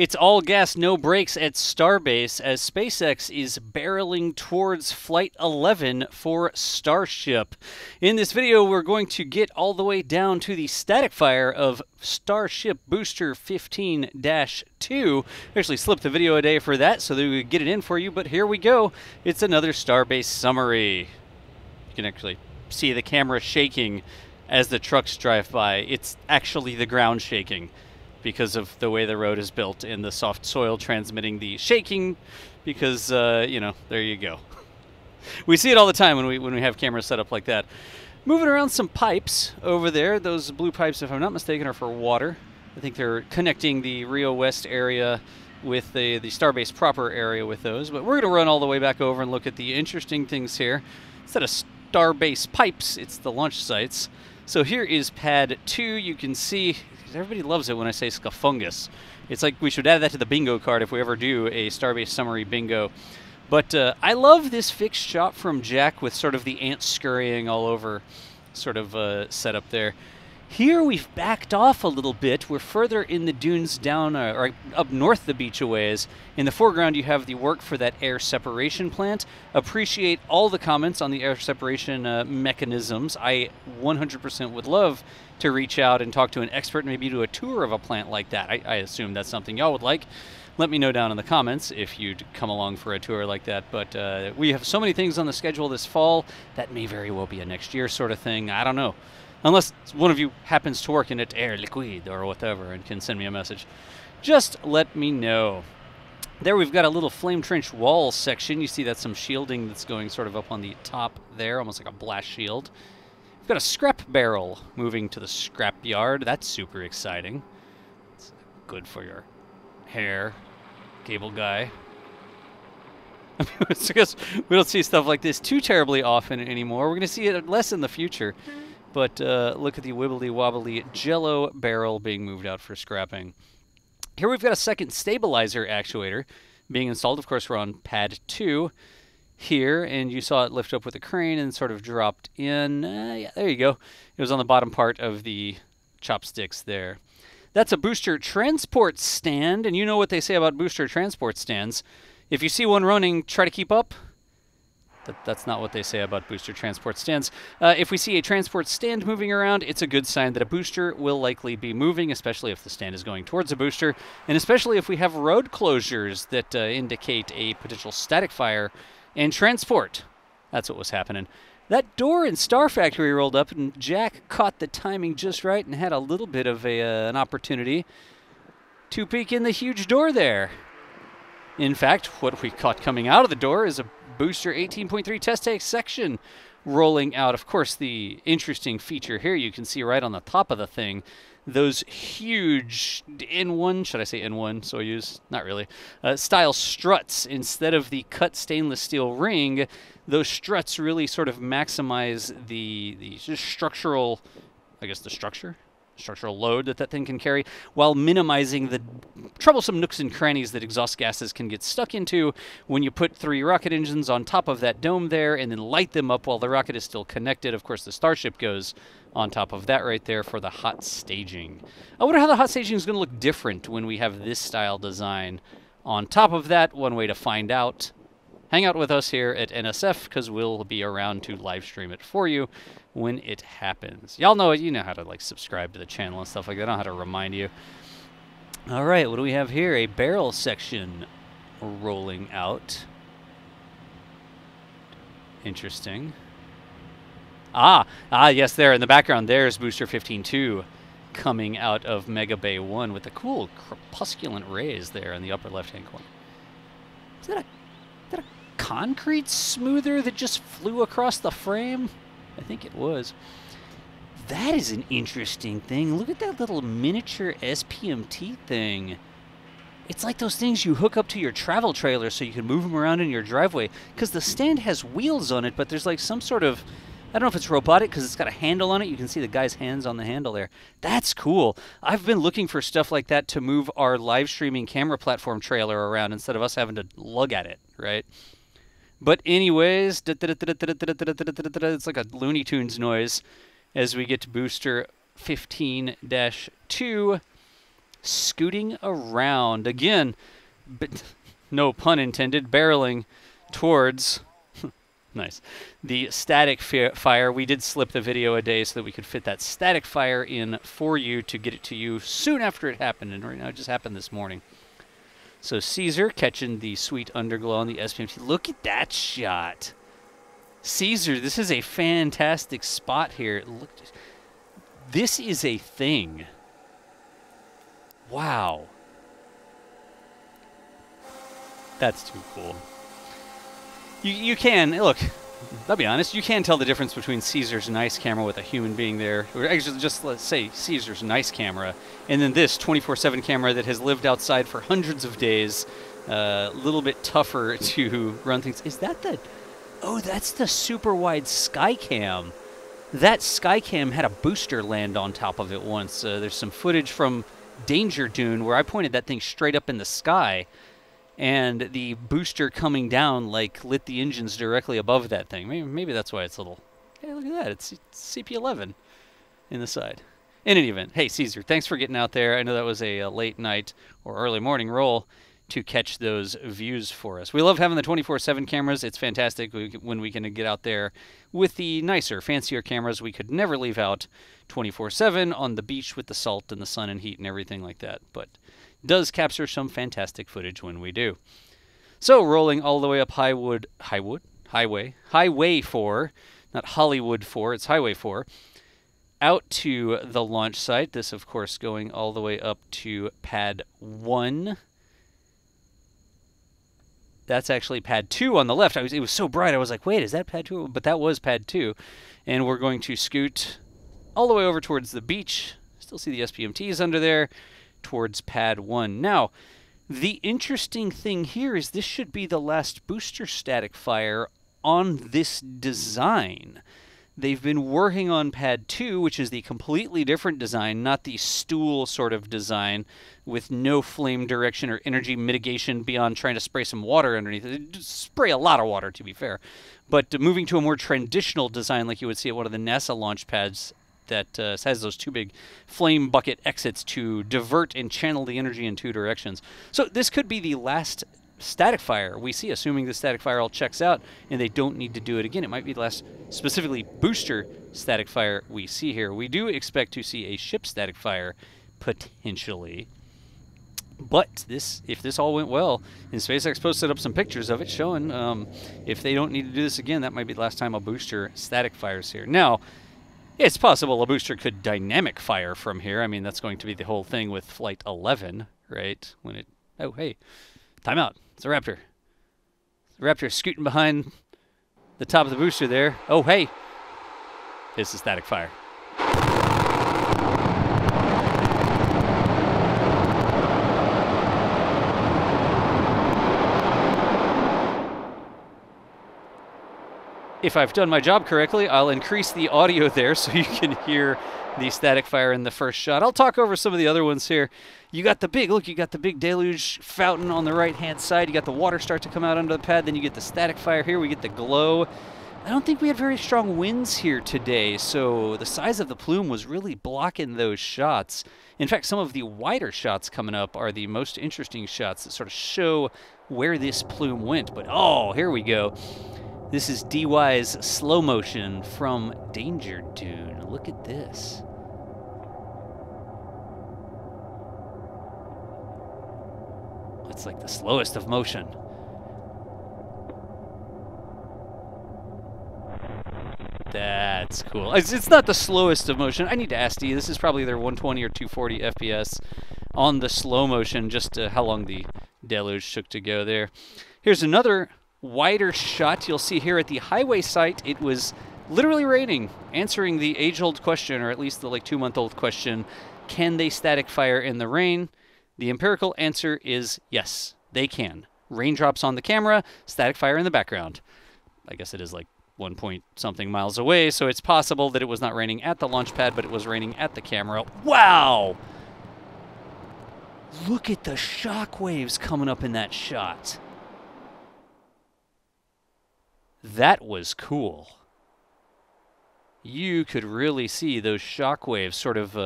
It's all gas, no brakes at Starbase as SpaceX is barreling towards Flight 11 for Starship. In this video, we're going to get all the way down to the static fire of Starship Booster 15-2. Actually slipped the video a day for that so that we could get it in for you, but here we go. It's another Starbase summary. You can actually see the camera shaking as the trucks drive by. It's actually the ground shaking because of the way the road is built and the soft soil transmitting the shaking because, you know, there you go. We see it all the time when we have cameras set up like that. Moving around some pipes over there. Those blue pipes, if I'm not mistaken, are for water. I think they're connecting the Rio West area with the Starbase proper area with those. But we're going to run all the way back over and look at the interesting things here. Instead of Starbase pipes, it's the launch sites. So here is Pad 2. You can see, everybody loves it when I say scafungus. It's like we should add that to the bingo card if we ever do a Starbase summary bingo. But I love this fixed shot from Jack with sort of the ants scurrying all over sort of setup there. Here we've backed off a little bit. We're further in the dunes down, or up north the beach a ways. In the foreground you have the work for that air separation plant. Appreciate all the comments on the air separation mechanisms. I 100% would love to reach out and talk to an expert, maybe do a tour of a plant like that. I assume that's something y'all would like. Let me know down in the comments if you'd come along for a tour like that. But we have so many things on the schedule this fall. That may very well be a next year sort of thing. I don't know. Unless one of you happens to work in it, air liquid or whatever, and can send me a message. Just let me know. There we've got a little flame-trenched wall section. You see that's some shielding that's going sort of up on the top there, almost like a blast shield. We've got a scrap barrel moving to the scrap yard. That's super exciting. It's good for your hair. Cable guy. I mean, it's because we don't see stuff like this too terribly often anymore. We're going to see it less in the future. But look at the wibbly-wobbly jello barrel being moved out for scrapping. Here we've got a second stabilizer actuator being installed. Of course, we're on Pad 2 here, and you saw it lift up with a crane and sort of dropped in. Yeah, there you go. It was on the bottom part of the chopsticks there. That's a booster transport stand, and you know what they say about booster transport stands. If you see one running, try to keep up. That's not what they say about booster transport stands. If we see a transport stand moving around, it's a good sign that a booster will likely be moving, especially if the stand is going towards a booster, and especially if we have road closures that indicate a potential static fire and transport. That's what was happening. That door in Star Factory rolled up, and Jack caught the timing just right and had a little bit of an opportunity to peek in the huge door there. In fact, what we caught coming out of the door is a Booster 18.3 test tank section rolling out. Of course, the interesting feature here, you can see right on the top of the thing, those huge N1, should I say N1 Soyuz? Not really. Style struts instead of the cut stainless steel ring. Those struts really sort of maximize the just structural, I guess the structural load that thing can carry, while minimizing the troublesome nooks and crannies that exhaust gases can get stuck into when you put three rocket engines on top of that dome there and then light them up while the rocket is still connected. Of course, the Starship goes on top of that right there for the hot staging. I wonder how the hot staging is going to look different when we have this style design on top of that. One way to find out, hang out with us here at NSF, because we'll be around to live stream it for you when it happens. Y'all know it. You know how to like subscribe to the channel and stuff like that. I don't know how to remind you. All right, what do we have here? A barrel section rolling out. Interesting. Yes, there in the background, there's Booster 15-2 coming out of Mega Bay 1 with the cool crepusculant rays there in the upper left-hand corner. Is that a concrete smoother that just flew across the frame? I think it was. That is an interesting thing. Look at that little miniature SPMT thing. It's like those things you hook up to your travel trailer so you can move them around in your driveway, because the stand has wheels on it, but there's like some sort of, I don't know if it's robotic because it's got a handle on it. You can see the guy's hands on the handle there. That's cool. I've been looking for stuff like that to move our live streaming camera platform trailer around instead of us having to lug at it, right? But anyways, it's like a Looney Tunes noise as we get to Booster 15-2. scooting around. Again, but no pun intended, barreling towards nice. The static fire. We did slip the video a day so that we could fit that static fire in for you to get it to you soon after it happened. And right now it just happened this morning. So Caesar catching the sweet underglow on the SPMT. Look at that shot. Caesar, this is a fantastic spot here. Look, this is a thing. Wow. That's too cool. You can, look, I'll be honest, you can tell the difference between Caesar's nice camera with a human being there, or actually just let's say Caesar's nice camera, and then this 24/7 camera that has lived outside for hundreds of days, a little bit tougher to run things. Is that the, oh, that's the super wide Skycam. That Skycam had a booster land on top of it once. There's some footage from Danger Dune where I pointed that thing straight up in the sky, and the booster coming down like lit the engines directly above that thing. Maybe that's why it's little. Hey, look at that. It's CP11 in the side. In any event, hey, Caesar, thanks for getting out there. I know that was a late night or early morning roll to catch those views for us. We love having the 24/7 cameras. It's fantastic when we can get out there with the nicer, fancier cameras. We could never leave out 24/7 on the beach with the salt and the sun and heat and everything like that. But does capture some fantastic footage when we do. So rolling all the way up Highway 4, not Hollywood 4, it's Highway 4, out to the launch site. This, of course, going all the way up to Pad 1. That's actually Pad 2 on the left. It was so bright, I was like, wait, is that Pad 2? But that was Pad 2. And we're going to scoot all the way over towards the beach. Still see the SPMTs under there. Towards Pad 1. Now, the interesting thing here is this should be the last booster static fire on this design. They've been working on Pad 2, which is the completely different design, not the stool sort of design with no flame direction or energy mitigation beyond trying to spray some water underneath it. Spray a lot of water, to be fair. But moving to a more traditional design like you would see at one of the NASA launch pads that has those two big flame bucket exits to divert and channel the energy in two directions. So this could be the last static fire we see, assuming the static fire all checks out and they don't need to do it again. It might be the last specifically booster static fire we see here. We do expect to see a ship static fire potentially. But this, if this all went well, and SpaceX posted up some pictures of it showing if they don't need to do this again, that might be the last time a booster static fires here. Now, it's possible a booster could dynamic fire from here. I mean, that's going to be the whole thing with Flight 11, right? When it, oh, hey, timeout. It's a Raptor. The Raptor's scooting behind the top of the booster there. Oh, hey, it's a static fire. If I've done my job correctly, I'll increase the audio there so you can hear the static fire in the first shot. I'll talk over some of the other ones here. You got the big, look, you got the big deluge fountain on the right-hand side. You got the water start to come out under the pad. Then you get the static fire here. We get the glow. I don't think we had very strong winds here today, so the size of the plume was really blocking those shots. In fact, some of the wider shots coming up are the most interesting shots that sort of show where this plume went. But, oh, here we go. This is DY's slow motion from Danger Dune. Look at this. It's like the slowest of motion. That's cool. It's not the slowest of motion. I need to ask D. This is probably their 120 or 240 FPS on the slow motion, just how long the deluge took to go there. Here's another wider shot. You'll see here at the highway site, it was literally raining, answering the age-old question, or at least the like 2-month-old question, can they static fire in the rain? The empirical answer is yes, they can. Raindrops on the camera, static fire in the background. I guess it is like 1 point something miles away, so it's possible that it was not raining at the launch pad, but it was raining at the camera. Wow! Look at the shock waves coming up in that shot. That was cool. You could really see those shockwaves sort of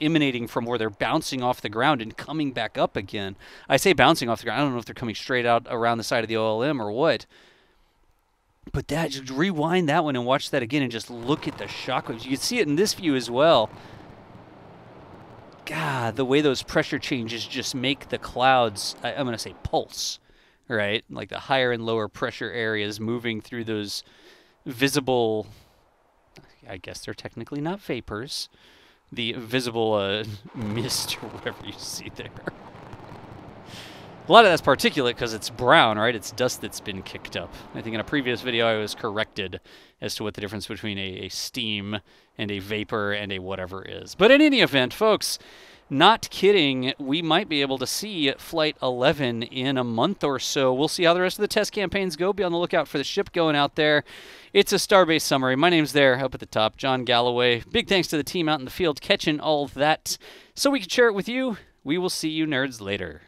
emanating from where they're bouncing off the ground and coming back up again. I say bouncing off the ground. I don't know if they're coming straight out around the side of the OLM or what. But that, just rewind that one and watch that again and just look at the shockwaves. You can see it in this view as well. God, the way those pressure changes just make the clouds, I'm going to say pulse, right? Like the higher and lower pressure areas moving through those visible, I guess they're technically not vapors, the visible mist or whatever you see there. A lot of that's particulate because it's brown, right? It's dust that's been kicked up. I think in a previous video I was corrected as to what the difference between a steam and a vapor and a whatever is. But in any event, folks, not kidding, we might be able to see Flight 11 in a month or so. We'll see how the rest of the test campaigns go. Be on the lookout for the ship going out there. It's a Starbase summary. My name's there up at the top, John Galloway. Big thanks to the team out in the field catching all that so we can share it with you. We will see you nerds later.